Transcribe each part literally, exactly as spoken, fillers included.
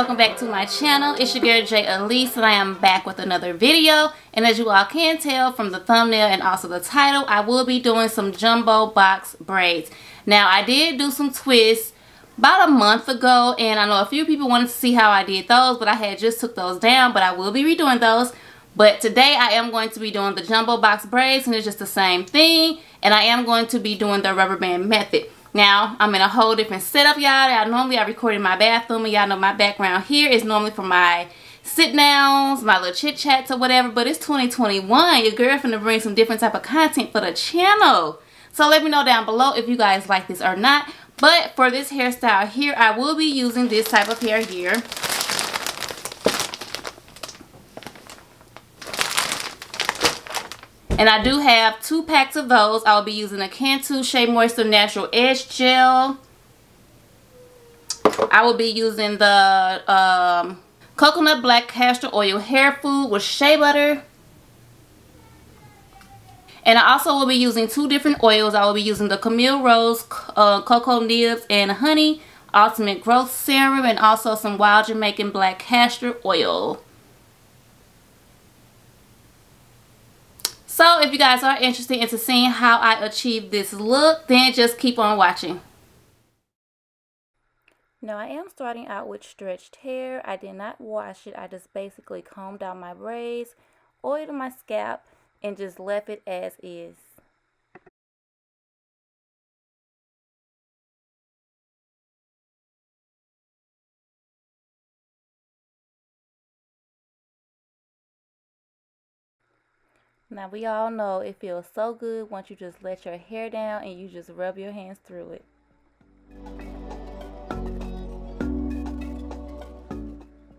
welcome back to my channel. It's your girl J. Alyce, and I am back with another video. And as you all can tell from the thumbnail and also the title, I will be doing some jumbo box braids. Now, I did do some twists about a month ago, and I know a few people wanted to see how I did those, but I had just took those down, but I will be redoing those. But today I am going to be doing the jumbo box braids, and it's just the same thing, and I am going to be doing the rubber band method. Now, I'm in a whole different setup, y'all. I normally I record in my bathroom, and y'all know my background here is normally for my sit-downs, my little chit-chats or whatever, but it's twenty twenty-one. Your girl finna bring some different type of content for the channel. So let me know down below if you guys like this or not. But for this hairstyle here, I will be using this type of hair here. And I do have two packs of those. I'll be using a Cantu Shea Moisture Natural Edge Gel. I will be using the um, Coconut Black Castor Oil Hair Food with Shea Butter. And I also will be using two different oils. I will be using the Camille Rose uh, Cocoa Nibs and Honey Ultimate Growth Serum, and also some Wild Jamaican Black Castor Oil. So if you guys are interested into seeing how I achieve this look, then just keep on watching. Now, I am starting out with stretched hair. I did not wash it. I just basically combed out my braids, oiled my scalp, and just left it as is. Now, we all know it feels so good once you just let your hair down and you just rub your hands through it.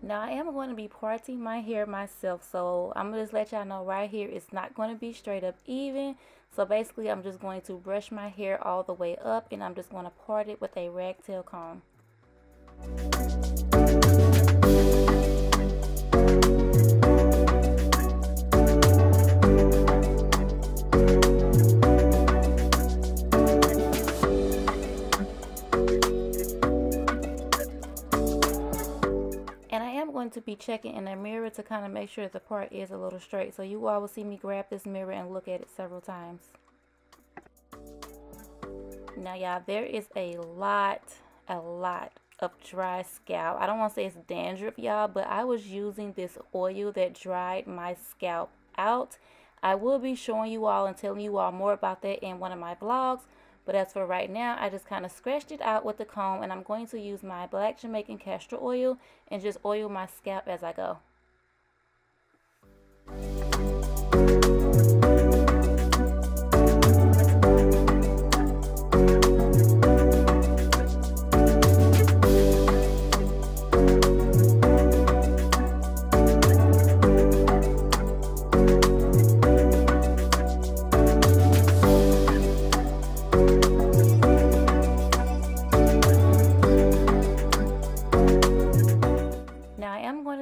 Now, I am going to be parting my hair myself, so I'm going to just let y'all know right here it's not going to be straight up even. So basically, I'm just going to brush my hair all the way up, and I'm just going to part it with a ragtail comb. To be checking in a mirror to kind of make sure the part is a little straight, so you all will see me grab this mirror and look at it several times. Now, y'all, there is a lot a lot of dry scalp. I don't want to say it's dandruff, y'all, but I was using this oil that dried my scalp out. I will be showing you all and telling you all more about that in one of my vlogs, but as for right now, I just kind of scratched it out with the comb, and I'm going to use my Black Jamaican Castor Oil and just oil my scalp as I go.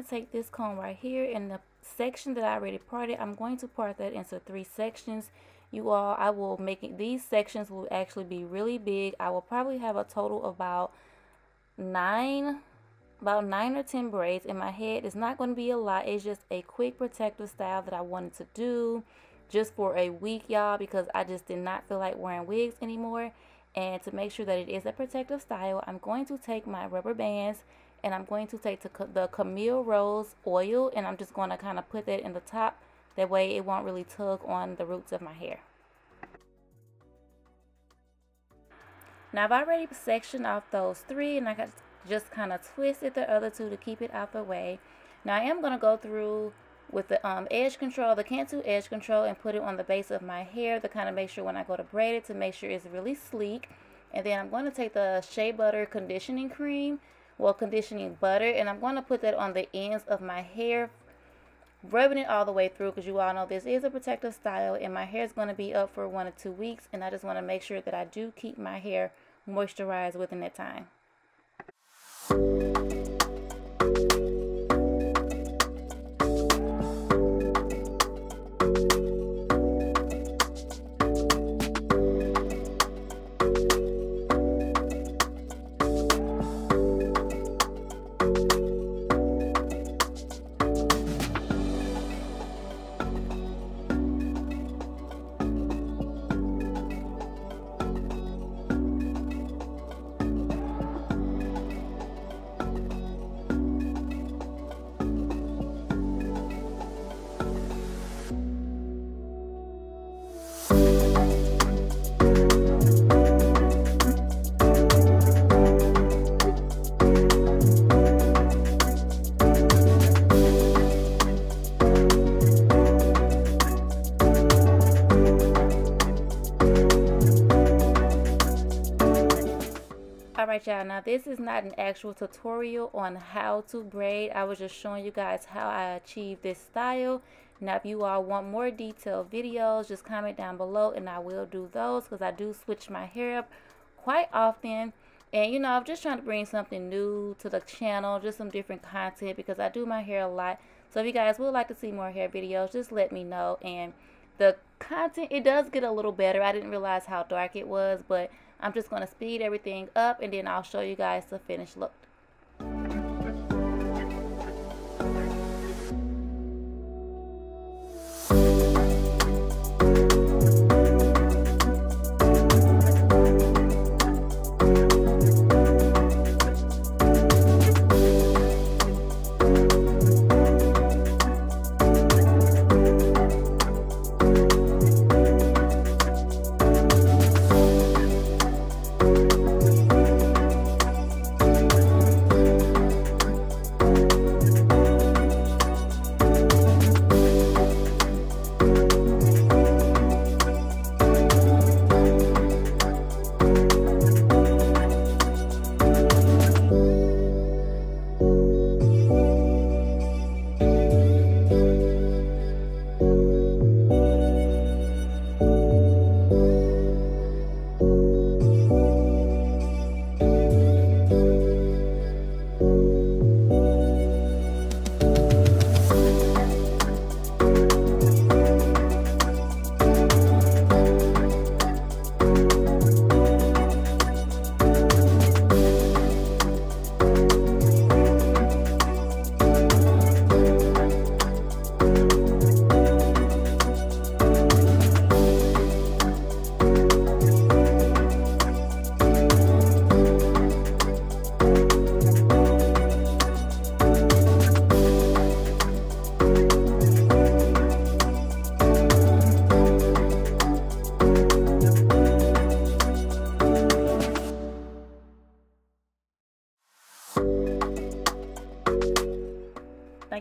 Take this comb right here in the section that I already parted. I'm going to part that into three sections. You all, I will make it, these sections will actually be really big. I will probably have a total of about nine, about nine or ten braids in my head. It's not going to be a lot. It's just a quick protective style that I wanted to do just for a week, y'all, because I just did not feel like wearing wigs anymore. And to make sure that it is a protective style, I'm going to take my rubber bands, and I'm going to take the Camille Rose oil, and I'm just going to kind of put that in the top. That way it won't really tug on the roots of my hair. Now, I've already sectioned off those three, and I just kind of twisted the other two to keep it out the way. Now, I am going to go through with the um, edge control, the Cantu edge control, and put it on the base of my hair to kind of make sure when I go to braid it to make sure it's really sleek. And then I'm going to take the Shea Butter conditioning cream, well, conditioning butter, and I'm going to put that on the ends of my hair, rubbing it all the way through, because you all know this is a protective style, and my hair is going to be up for one or two weeks, and I just want to make sure that I do keep my hair moisturized within that time. Alright y'all, now this is not an actual tutorial on how to braid. I was just showing you guys how I achieved this style. Now if you all want more detailed videos, just comment down below and I will do those, because I do switch my hair up quite often. And you know, I'm just trying to bring something new to the channel, just some different content, because I do my hair a lot. So if you guys would like to see more hair videos, just let me know. And the content, it does get a little better. I didn't realize how dark it was, but I'm just going to speed everything up and then I'll show you guys the finished look.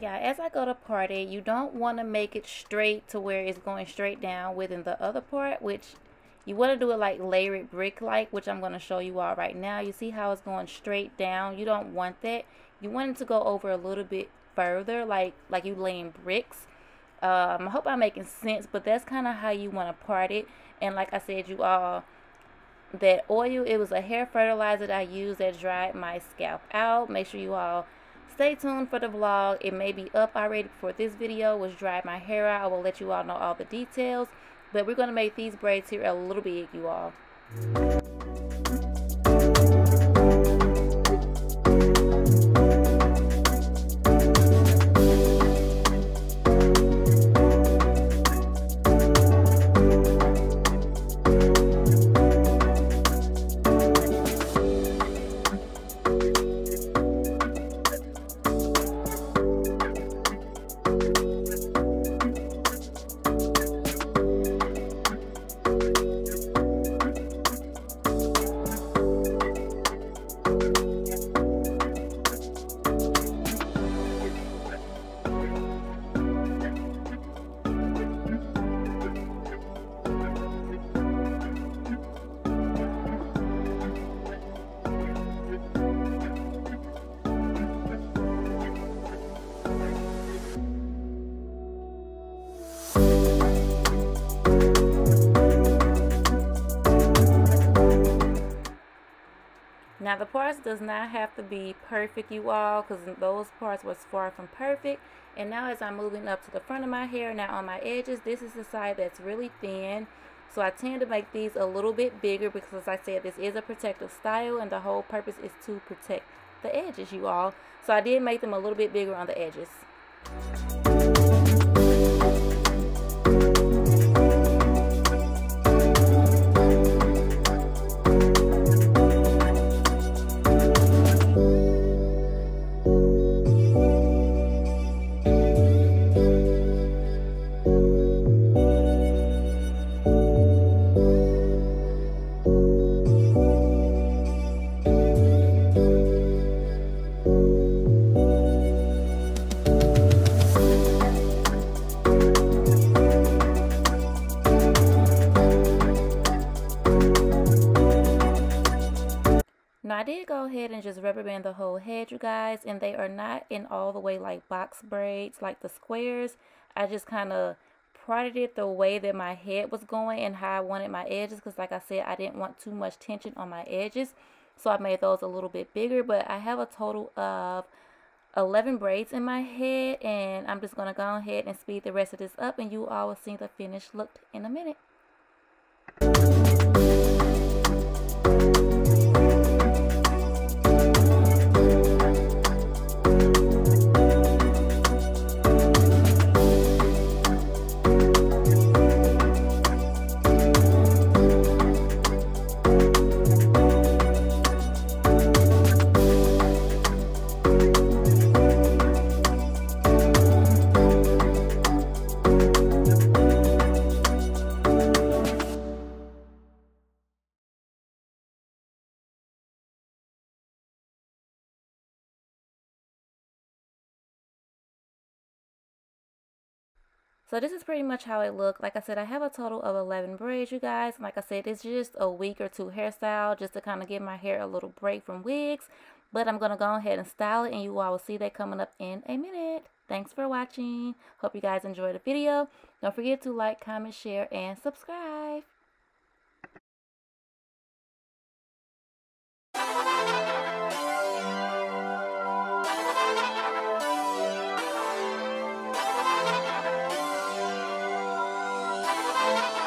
Yeah, as I go to part it, you don't want to make it straight to where it's going straight down within the other part, which you want to do it like layered brick like, which I'm going to show you all right now. You see how it's going straight down? You don't want that. You want it to go over a little bit further, like like you laying bricks. um I hope I'm making sense, but that's kind of how you want to part it. And like I said, you all, that oil, it was a hair fertilizer that I used that dried my scalp out. Make sure you all stay tuned for the vlog. It may be up already before this video, which dried my hair out. I will let you all know all the details, but we're going to make these braids here a little big, you all. Now the parts does not have to be perfect, you all, because those parts was far from perfect. And now as I'm moving up to the front of my hair, now on my edges, this is the side that's really thin. So I tend to make these a little bit bigger because, as I said, this is a protective style and the whole purpose is to protect the edges, you all. So I did make them a little bit bigger on the edges. ahead and just rubber band the whole head, you guys, and they are not in all the way like box braids, like the squares. I just kind of parted it the way that my head was going and how I wanted my edges, because like I said, I didn't want too much tension on my edges, so I made those a little bit bigger. But I have a total of eleven braids in my head, and I'm just going to go ahead and speed the rest of this up, and you all will see the finished look in a minute. So this is pretty much how it looked. Like I said, I have a total of eleven braids, you guys. Like I said, it's just a week or two hairstyle just to kind of give my hair a little break from wigs. But I'm going to go ahead and style it, and you all will see that coming up in a minute. Thanks for watching. Hope you guys enjoyed the video. Don't forget to like, comment, share, and subscribe. Bye.